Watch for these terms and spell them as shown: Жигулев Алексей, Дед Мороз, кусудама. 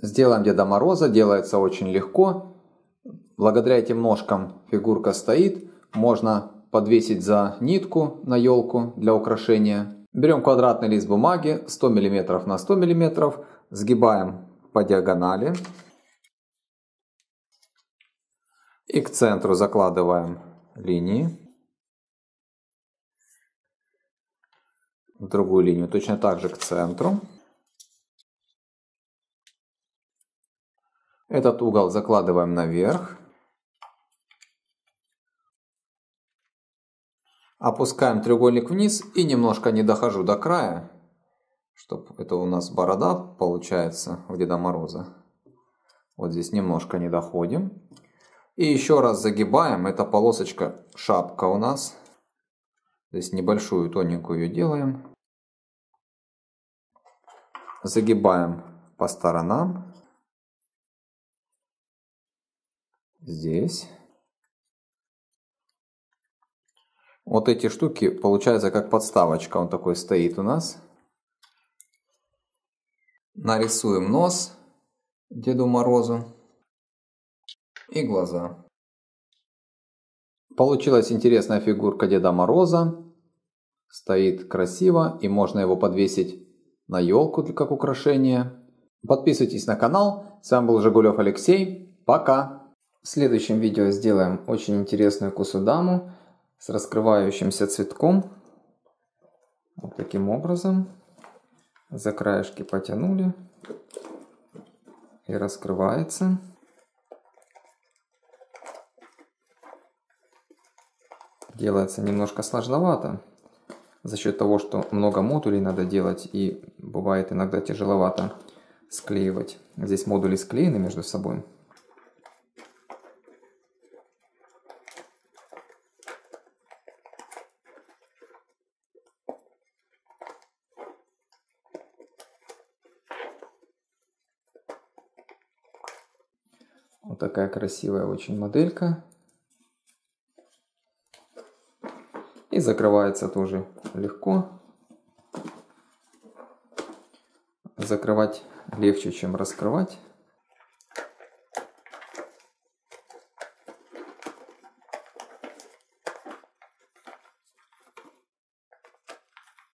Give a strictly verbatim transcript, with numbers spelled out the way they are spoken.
Сделаем Деда Мороза, делается очень легко. Благодаря этим ножкам фигурка стоит. Можно подвесить за нитку на елку для украшения. Берем квадратный лист бумаги сто миллиметров на сто миллиметров, сгибаем по диагонали. И к центру закладываем линии. Другую линию точно так же к центру. Этот угол закладываем наверх. Опускаем треугольник вниз и немножко не дохожу до края, чтобы это у нас борода получается у Деда Мороза. Вот здесь немножко не доходим. И еще раз загибаем, это полосочка шапка у нас. Здесь небольшую тоненькую ее делаем. Загибаем по сторонам. Здесь. Вот эти штуки получается как подставочка, он такой стоит у нас. Нарисуем нос Деду Морозу. И глаза. Получилась интересная фигурка Деда Мороза. Стоит красиво и можно его подвесить на елку как украшение. Подписывайтесь на канал. С вами был Жигулев Алексей. Пока! В следующем видео сделаем очень интересную кусудаму с раскрывающимся цветком. Вот таким образом. За краешки потянули. И раскрывается. Делается немножко сложновато, за счет того, что много модулей надо делать и бывает иногда тяжеловато склеивать. Здесь модули склеены между собой. Вот такая красивая очень моделька. И закрывается тоже легко. Закрывать легче, чем раскрывать.